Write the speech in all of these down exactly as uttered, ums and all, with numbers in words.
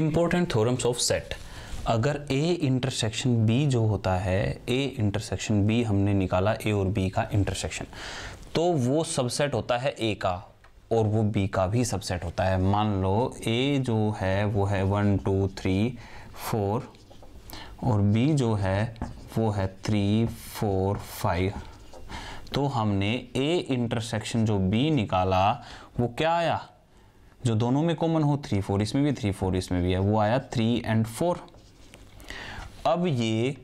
Important theorems of set. अगर A intersection B जो होता है, A इंटरसेक्शन B हमने निकाला A और B का इंटरसेक्शन, तो वो सबसेट होता है A का और वो B का भी सबसेट होता है। मान लो A जो है वो है वन टू थ्री फोर और B जो है वो है थ्री फोर फाइव, तो हमने A इंटरसेक्शन जो B निकाला वो क्या आया, जो दोनों में कॉमन हो, थ्री फोर इसमें भी थ्री फोर इसमें भी है, वो आया थ्री एंड फोर। अब ये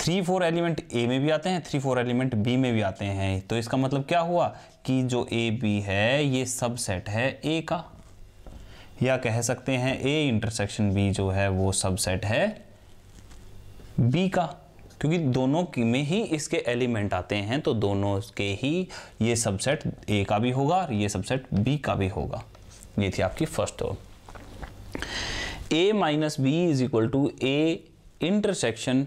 थ्री फोर एलिमेंट ए में भी आते हैं, थ्री फोर एलिमेंट बी में भी आते हैं, तो इसका मतलब क्या हुआ कि जो ए बी है ये सबसेट है ए का, या कह सकते हैं ए इंटरसेक्शन बी जो है वो सबसेट है बी का, क्योंकि दोनों में ही इसके एलिमेंट आते हैं, तो दोनों के ही ये सबसेट ए का भी होगा और ये सबसेट बी का भी होगा। ये थी आपकी first term. A minus B is equal to A intersection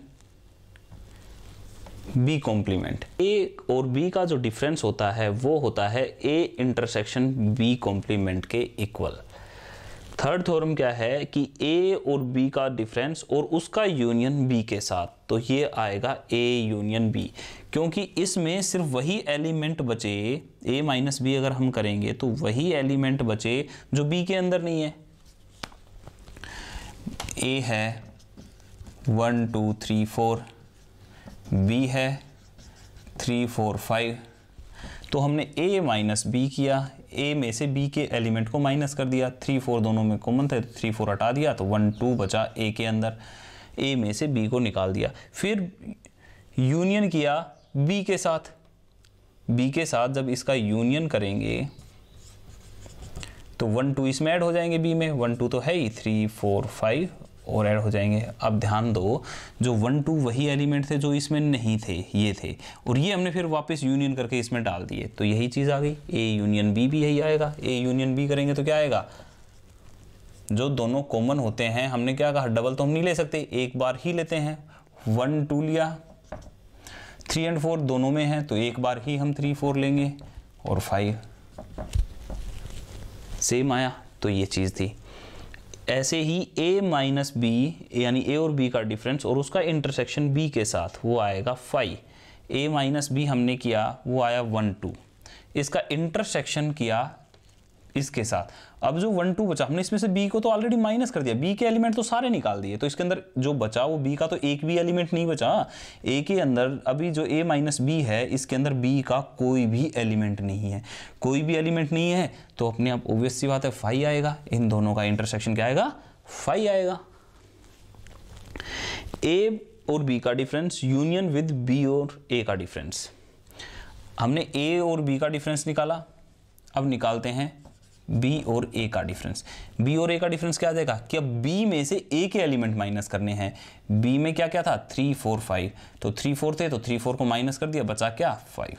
B complement. A और बी का जो डिफरेंस होता है वो होता है ए इंटरसेक्शन बी कॉम्प्लीमेंट के इक्वल। थर्ड थ्योरम क्या है कि ए और बी का डिफरेंस और उसका यूनियन बी के साथ, तो ये आएगा ए यूनियन बी, क्योंकि इसमें सिर्फ वही एलिमेंट बचे, ए माइनस बी अगर हम करेंगे तो वही एलिमेंट बचे जो बी के अंदर नहीं है। ए है one two three four, B है थ्री फोर फाइव, तो हमने a माइनस बी किया, a में से b के एलिमेंट को माइनस कर दिया, थ्री फोर दोनों में कॉमन थे, थ्री फोर हटा दिया तो वन टू बचा a के अंदर, a में से b को निकाल दिया, फिर यूनियन किया b के साथ। b के साथ जब इसका यूनियन करेंगे तो वन टू इसमें ऐड हो जाएंगे, b में वन टू तो है ही, थ्री फोर फाइव और ऐड हो जाएंगे। अब ध्यान दो, जो वन टू वही एलिमेंट थे जो इसमें नहीं थे, ये थे, और ये हमने फिर वापस यूनियन करके इसमें डाल दिए, तो यही चीज़ आ गई, ए यूनियन बी भी यही आएगा। ए यूनियन बी करेंगे तो क्या आएगा, जो दोनों कॉमन होते हैं, हमने क्या कहा, डबल तो हम नहीं ले सकते, एक बार ही लेते हैं, वन टू लिया, थ्री एंड फोर दोनों में हैं तो एक बार ही हम थ्री फोर लेंगे, और फाइव सेम आया, तो ये चीज़ थी। ऐसे ही a माइनस बी यानी a और b का डिफरेंस और उसका इंटरसेक्शन b के साथ, वो आएगा फाइव। a माइनस बी हमने किया वो आया वन टू, इसका इंटरसेक्शन किया इसके साथ, अब जो वन टू बचा, हमने इसमें से b को तो ऑलरेडी माइनस कर दिया, b के एलिमेंट तो सारे निकाल दिए, तो इसके अंदर जो बचा वो b का तो एक भी एलिमेंट नहीं बचा, a के अंदर अभी जो a माइनस बी है इसके अंदर b का कोई भी एलिमेंट नहीं है, कोई भी एलिमेंट नहीं है तो अपने आप ऑब्वियस सी बात है फाइव आएगा, इन दोनों का इंटरसेक्शन क्या आएगा, फाइव आएगा। a और b का डिफरेंस यूनियन विद b और a का डिफरेंस, हमने a और b का डिफरेंस निकाला, अब निकालते हैं बी और ए का डिफरेंस। बी और ए का डिफरेंस क्या देगा कि अब बी में से ए के एलिमेंट माइनस करने हैं, बी में क्या क्या था, थ्री फोर फाइव, तो थ्री फोर थे तो थ्री फोर को माइनस कर दिया, बचा क्या, फाइव,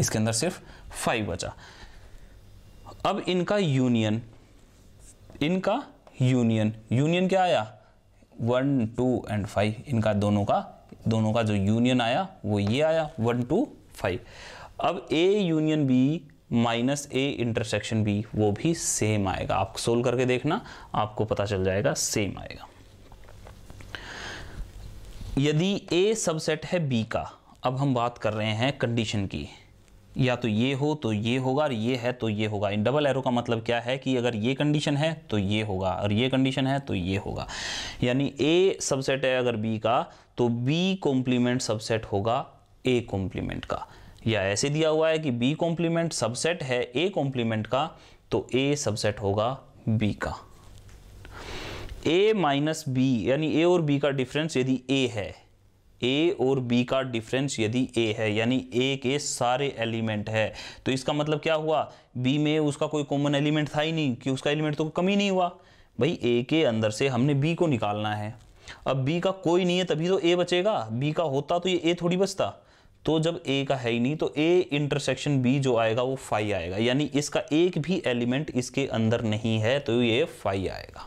इसके अंदर सिर्फ फाइव बचा। अब इनका यूनियन, इनका यूनियन, यूनियन क्या आया, वन टू एंड फाइव, इनका दोनों का दोनों का जो यूनियन आया वो ये आया, वन टू फाइव। अब A union B minus A intersection B वो भी सेम आएगा, आप सोल्व करके देखना आपको पता चल जाएगा, सेम आएगा। यदि ए सबसेट है बी का, अब हम बात कर रहे हैं कंडीशन की, या तो ये हो तो ये होगा और ये है तो ये होगा, इन डबल एरो का मतलब क्या है कि अगर ये कंडीशन है तो ये होगा और ये कंडीशन है तो ये होगा, यानी ए सबसेट है अगर बी का तो बी कॉम्प्लीमेंट सबसेट होगा ए कॉम्प्लीमेंट का, या ऐसे दिया हुआ है कि B कॉम्प्लीमेंट सबसेट है A कॉम्प्लीमेंट का तो A सबसेट होगा B का। A माइनस बी यानी A और B का डिफरेंस यदि A है, A और B का डिफरेंस यदि A है यानी A के सारे एलिमेंट है, तो इसका मतलब क्या हुआ, B में उसका कोई कॉमन एलिमेंट था ही नहीं, कि उसका एलिमेंट तो कम ही नहीं हुआ, भाई A के अंदर से हमने B को निकालना है, अब B का कोई नहीं है तभी तो A बचेगा, B का होता तो ये A थोड़ी बचता, तो जब A का है ही नहीं तो A इंटरसेक्शन B जो आएगा वो फाइव आएगा, यानी इसका एक भी एलिमेंट इसके अंदर नहीं है तो ये फाइव आएगा।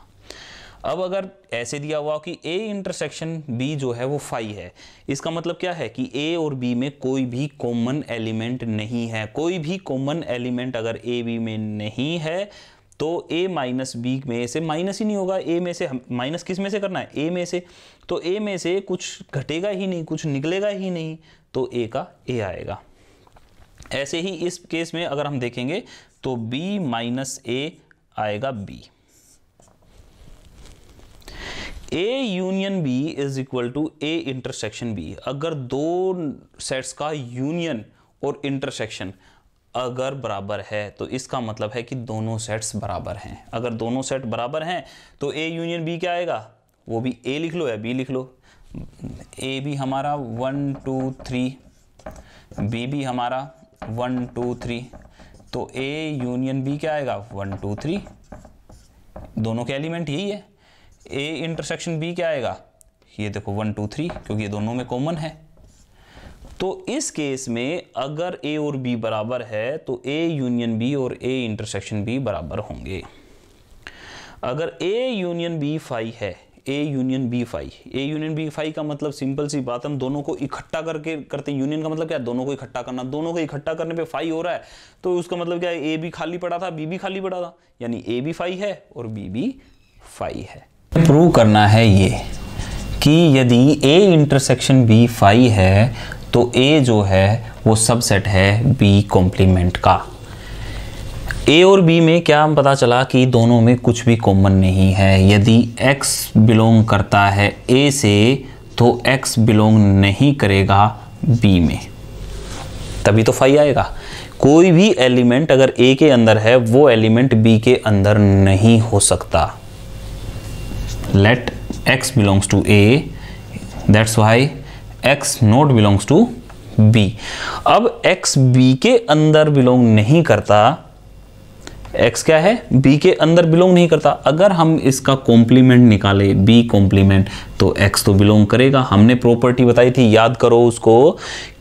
अब अगर ऐसे दिया हुआ कि A इंटरसेक्शन B जो है वो फाइव है, इसका मतलब क्या है कि A और B में कोई भी कॉमन एलिमेंट नहीं है, कोई भी कॉमन एलिमेंट अगर A B में नहीं है तो a माइनस बी में से माइनस ही नहीं होगा, a में से माइनस किस में से करना है, a में से, तो a में से कुछ घटेगा ही नहीं, कुछ निकलेगा ही नहीं, तो a का a आएगा। ऐसे ही इस केस में अगर हम देखेंगे तो b माइनस a आएगा b। a union b is equal to a intersection b। अगर दो सेट्स का यूनियन और इंटरसेक्शन अगर बराबर है तो इसका मतलब है कि दोनों सेट्स बराबर हैं। अगर दोनों सेट बराबर हैं तो a यूनियन b क्या आएगा, वो भी a लिख लो या b लिख लो। a भी हमारा वन टू थ्री, b भी हमारा वन टू थ्री, तो a यूनियन b क्या आएगा वन टू थ्री, दोनों के एलिमेंट यही है। a इंटरसेक्शन b क्या आएगा, ये देखो वन टू थ्री, क्योंकि ये दोनों में कॉमन है। तो इस केस में अगर a और b बराबर है तो a यूनियन b और a इंटरसेक्शन b बराबर होंगे। अगर a यूनियन b फाई है, a union b phi, a union b phi का मतलब सिंपल सी बात, हम दोनों को इकट्ठा करके करते हैं। यूनियन का मतलब क्या है, दोनों को इकट्ठा करना। दोनों को इकट्ठा करने पे फाई हो रहा है तो उसका मतलब क्या है, a भी खाली पड़ा था, b भी खाली पड़ा था, यानी a भी फाई है और b भी फाई है। प्रूव करना है ये कि यदि a इंटरसेक्शन b फाई है तो A जो है वो सबसेट है B कॉम्प्लीमेंट का। A और B में क्या हम पता चला कि दोनों में कुछ भी कॉमन नहीं है। यदि X बिलोंग करता है A से तो X बिलोंग नहीं करेगा B में, तभी तो फाई आएगा। कोई भी एलिमेंट अगर A के अंदर है वो एलिमेंट B के अंदर नहीं हो सकता। Let X belongs to A, that's why x not belongs to b। अब x b के अंदर बिलोंग नहीं करता, x क्या है b के अंदर बिलोंग नहीं करता। अगर हम इसका कॉम्प्लीमेंट निकाले b कॉम्प्लीमेंट, तो x तो बिलोंग करेगा। हमने प्रॉपर्टी बताई थी, याद करो उसको,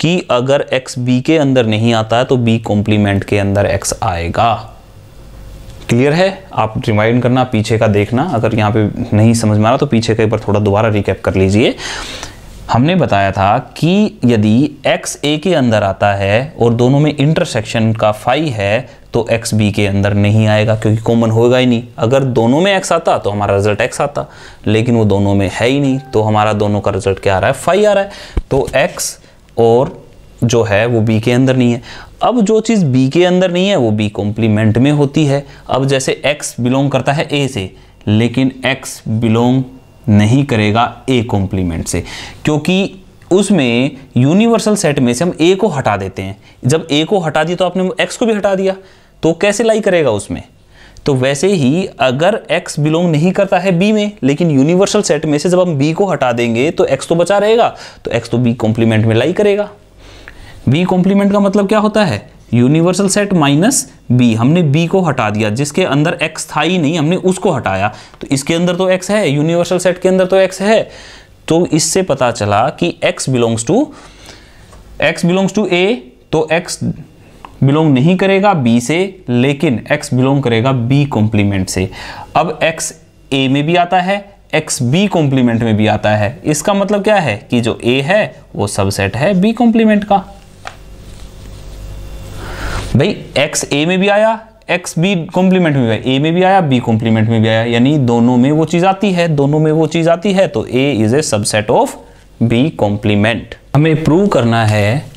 कि अगर x b के अंदर नहीं आता है तो b कॉम्प्लीमेंट के अंदर x आएगा। क्लियर है? आप रिमाइंड करना, पीछे का देखना, अगर यहाँ पे नहीं समझ में आ रहा तो पीछे का एक बार थोड़ा दोबारा रिकैप कर लीजिए। हमने बताया था कि यदि x a के अंदर आता है और दोनों में इंटरसेक्शन का फाई है तो x b के अंदर नहीं आएगा, क्योंकि कॉमन होगा ही नहीं। अगर दोनों में x आता तो हमारा रिजल्ट x आता, लेकिन वो दोनों में है ही नहीं, तो हमारा दोनों का रिजल्ट क्या आ रहा है, फाई आ रहा है। तो x और जो है वो b के अंदर नहीं है। अब जो चीज़ b के अंदर नहीं है वो b कॉम्प्लीमेंट में होती है। अब जैसे x बिलोंग करता है a से, लेकिन x बिलोंग नहीं करेगा ए कॉम्प्लीमेंट से, क्योंकि उसमें यूनिवर्सल सेट में से हम ए को हटा देते हैं। जब ए को हटा दिया तो आपने एक्स को भी हटा दिया, तो कैसे लाई करेगा उसमें। तो वैसे ही अगर एक्स बिलोंग नहीं करता है बी में, लेकिन यूनिवर्सल सेट में से जब हम बी को हटा देंगे तो एक्स तो बचा रहेगा, तो एक्स तो बी कॉम्प्लीमेंट में लाई करेगा। बी कॉम्प्लीमेंट का मतलब क्या होता है, यूनिवर्सल सेट माइनस बी। हमने बी को हटा दिया, जिसके अंदर एक्स था ही नहीं, हमने उसको हटाया, तो इसके अंदर तो एक्स है, यूनिवर्सल सेट के अंदर तो एक्स है। तो इससे पता चला कि X belongs to X belongs to A, तो एक्स बिलोंग नहीं करेगा बी से, लेकिन एक्स बिलोंग करेगा बी कॉम्प्लीमेंट से। अब एक्स ए में भी आता है, एक्स बी कॉम्प्लीमेंट में भी आता है, इसका मतलब क्या है कि जो ए है वो सबसेट है बी कॉम्प्लीमेंट का। भाई x a में भी आया, x b कॉम्प्लीमेंट में भी आया, a में भी आया, b कॉम्प्लीमेंट में भी आया, यानी दोनों में वो चीज़ आती है, दोनों में वो चीज़ आती है, तो a is a subset of b complement. हमें प्रूव करना है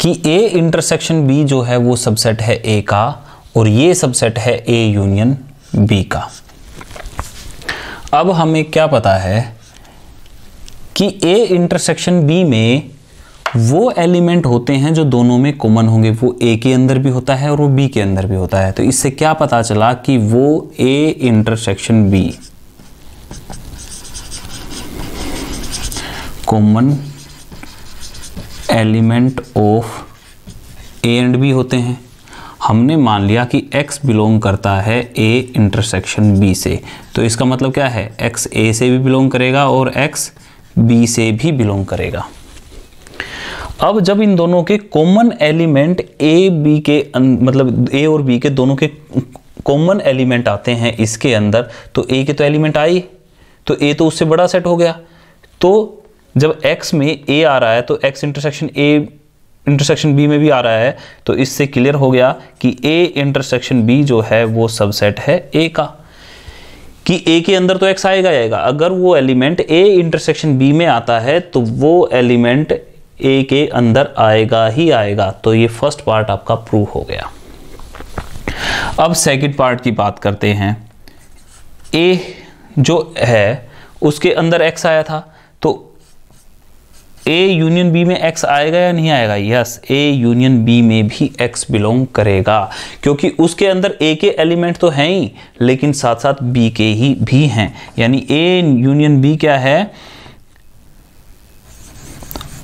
कि a इंटरसेक्शन b जो है वो सबसेट है a का, और ये सबसेट है a यूनियन b का। अब हमें क्या पता है कि a इंटरसेक्शन b में वो एलिमेंट होते हैं जो दोनों में कॉमन होंगे। वो ए के अंदर भी होता है और वो बी के अंदर भी होता है। तो इससे क्या पता चला कि वो A intersection B common element of A and B होते हैं। हमने मान लिया कि एक्स बिलोंग करता है ए इंटरसेक्शन बी से, तो इसका मतलब क्या है, एक्स ए से भी बिलोंग करेगा और एक्स बी से भी बिलोंग करेगा। अब जब इन दोनों के कॉमन एलिमेंट ए बी के मतलब ए और बी के दोनों के कॉमन एलिमेंट आते हैं इसके अंदर, तो ए के तो एलिमेंट आई, तो ए तो उससे बड़ा सेट हो गया। तो जब एक्स में ए आ रहा है तो x intersection A intersection B में भी आ रहा है, तो इससे क्लियर हो गया कि ए इंटरसेक्शन बी जो है वो सबसेट है ए का, कि ए के अंदर तो एक्स आएगा आएगा। अगर वो एलिमेंट ए इंटरसेक्शन बी में आता है तो वो एलिमेंट ए के अंदर आएगा ही आएगा। तो ये फर्स्ट पार्ट आपका प्रूव हो गया। अब सेकंड पार्ट की बात करते हैं। ए जो है उसके अंदर एक्स आया था, तो ए यूनियन बी में एक्स आएगा या नहीं आएगा? यस, ए यूनियन बी में भी एक्स बिलोंग करेगा, क्योंकि उसके अंदर ए के एलिमेंट तो हैं ही, लेकिन साथ साथ बी के ही भी हैं। यानी ए यूनियन बी क्या है?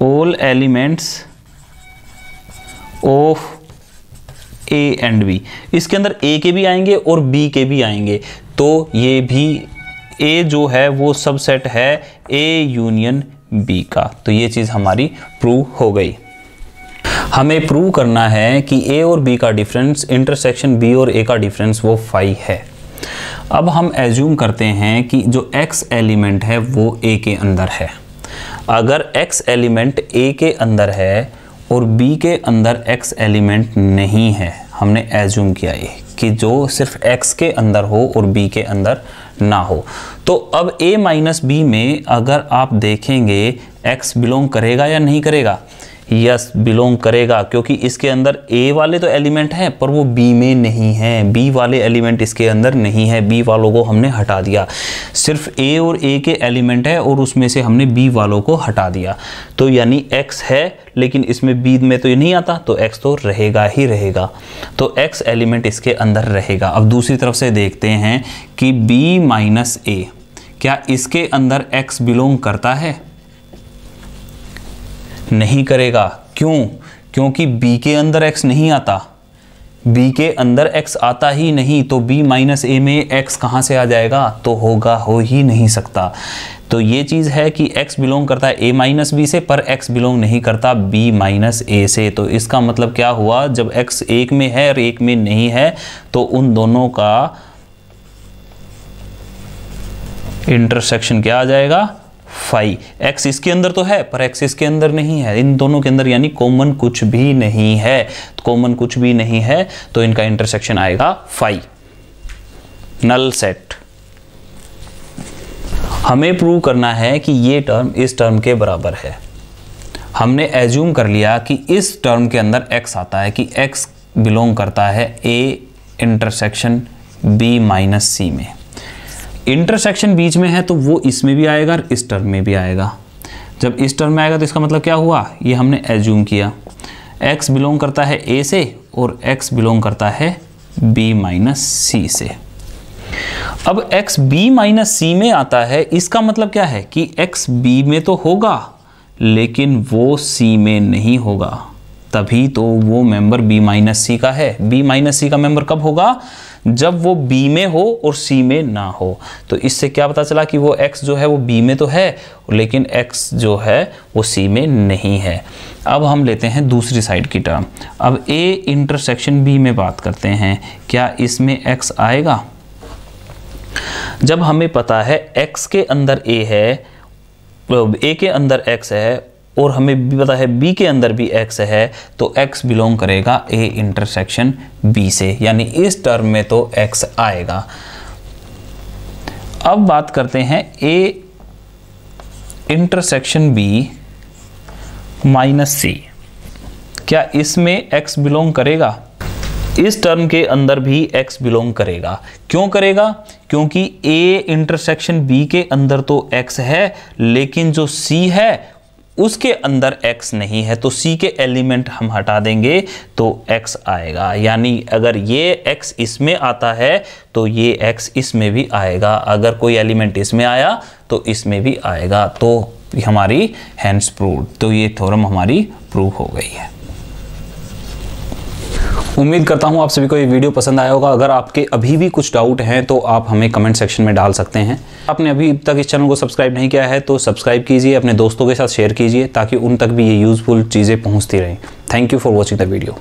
All elements of A and B. इसके अंदर ए के भी आएंगे और बी के भी आएंगे, तो ये भी ए जो है वो सबसेट है ए यूनियन बी का। तो ये चीज़ हमारी प्रूव हो गई। हमें प्रूव करना है कि ए और बी का डिफरेंस, इंटरसेक्शन बी और ए का डिफरेंस वो फाई है। अब हम एज्यूम करते हैं कि जो एक्स एलिमेंट है वो ए के अंदर है। अगर एक्स एलिमेंट ए के अंदर है और बी के अंदर एक्स एलिमेंट नहीं है, हमने एज्यूम किया ये कि जो सिर्फ एक्स के अंदर हो और बी के अंदर ना हो, तो अब ए माइनस बी में अगर आप देखेंगे एक्स बिलोंग करेगा या नहीं करेगा? यस, बिलोंग करेगा, क्योंकि इसके अंदर ए वाले तो एलिमेंट हैं पर वो बी में नहीं हैं, बी वाले एलिमेंट इसके अंदर नहीं है, बी वालों को हमने हटा दिया। सिर्फ ए और ए के एलिमेंट है और उसमें से हमने बी वालों को हटा दिया। तो यानी एक्स है लेकिन इसमें बी में तो ये नहीं आता, तो एक्स तो रहेगा ही रहेगा, तो एक्स एलिमेंट इसके अंदर रहेगा। अब दूसरी तरफ से देखते हैं कि बी माइनस ए, क्या इसके अंदर एक्स बिलोंग करता है? नहीं करेगा। क्यों? क्योंकि b के अंदर x नहीं आता, b के अंदर x आता ही नहीं, तो b माइनस ए में x कहाँ से आ जाएगा? तो होगा हो ही नहीं सकता। तो ये चीज़ है कि x बिलोंग करता है a माइनस बी से, पर x बिलोंग नहीं करता b माइनस ए से। तो इसका मतलब क्या हुआ? जब x एक में है और एक में नहीं है, तो उन दोनों का इंटरसेक्शन क्या आ जाएगा? फाई। एक्स इसके अंदर तो है पर एक्स इसके अंदर नहीं है, इन दोनों के अंदर यानी कॉमन कुछ भी नहीं है, कॉमन कुछ भी नहीं है, तो इनका इंटरसेक्शन आएगा फाई। Null set. हमें प्रूव करना है कि ये टर्म इस टर्म के बराबर है। हमने एज्यूम कर लिया कि इस टर्म के अंदर एक्स आता है, कि एक्स बिलोंग करता है A intersection B minus C में। इंटरसेक्शन बीच में है तो वो इसमें भी आएगा और इस टर्म में भी आएगा। जब इस टर्म में आएगा तो इसका मतलब क्या हुआ? ये हमने एज्यूम किया x बिलोंग करता है a से और x बिलोंग करता है b माइनस सी से। अब x b माइनस सी में आता है, इसका मतलब क्या है कि x b में तो होगा लेकिन वो c में नहीं होगा, तभी तो वो मेंबर b माइनस सी का है। b माइनस सी का मेंबर कब होगा? जब वो b में हो और c में ना हो। तो इससे क्या पता चला कि वो x जो है वो b में तो है लेकिन x जो है वो c में नहीं है। अब हम लेते हैं दूसरी साइड की टर्म। अब a इंटरसेक्शन b में बात करते हैं, क्या इसमें x आएगा? जब हमें पता है x के अंदर a है, a के अंदर x है और हमें भी पता है b के अंदर भी x है, तो x बिलोंग करेगा a इंटरसेक्शन b से, यानी इस टर्म में तो x आएगा। अब बात करते हैं a intersection b minus C, क्या इसमें x बिलोंग करेगा? इस टर्म के अंदर भी x बिलोंग करेगा। क्यों करेगा? क्योंकि a इंटरसेक्शन b के अंदर तो x है लेकिन जो c है उसके अंदर x नहीं है, तो c के एलिमेंट हम हटा देंगे तो x आएगा। यानी अगर ये x इसमें आता है तो ये x इसमें भी आएगा, अगर कोई एलिमेंट इसमें आया तो इसमें भी आएगा। तो हमारी हैंस प्रूव, तो ये थ्योरम हमारी प्रूव हो गई है। उम्मीद करता हूँ आप सभी को ये वीडियो पसंद आया होगा। अगर आपके अभी भी कुछ डाउट हैं तो आप हमें कमेंट सेक्शन में डाल सकते हैं। आपने अभी तक इस चैनल को सब्सक्राइब नहीं किया है तो सब्सक्राइब कीजिए, अपने दोस्तों के साथ शेयर कीजिए ताकि उन तक भी ये यूज़फुल चीज़ें पहुँचती रहें। Thank you for watching the video.